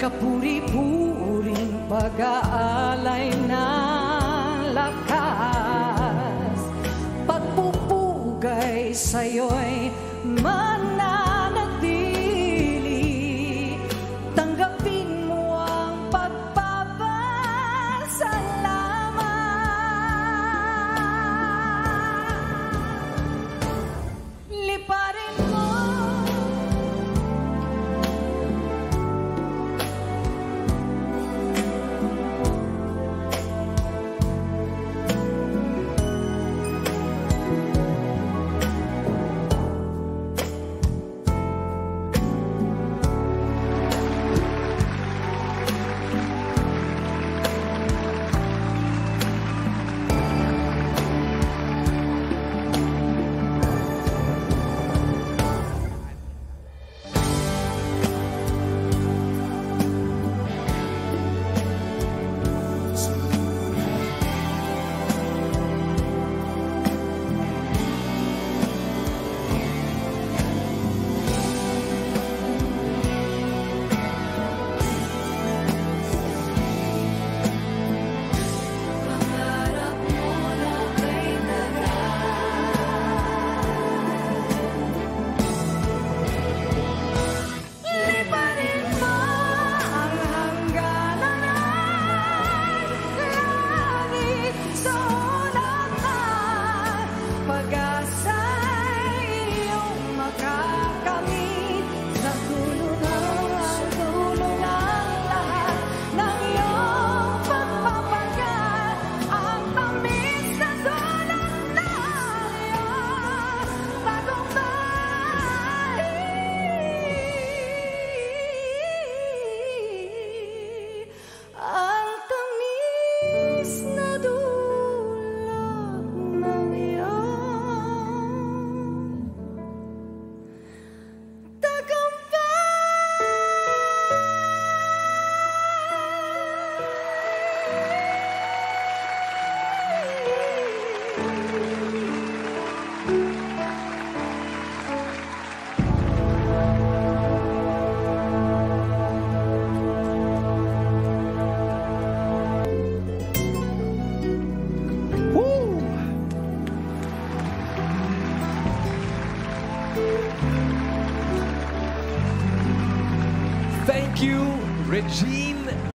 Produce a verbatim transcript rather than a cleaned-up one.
kapuri-puring pag-aalay na lakas, pagpupugay sa'yo'y mananatili. Tanggapin mo ang pagpapasalamat. Liparin mo Regine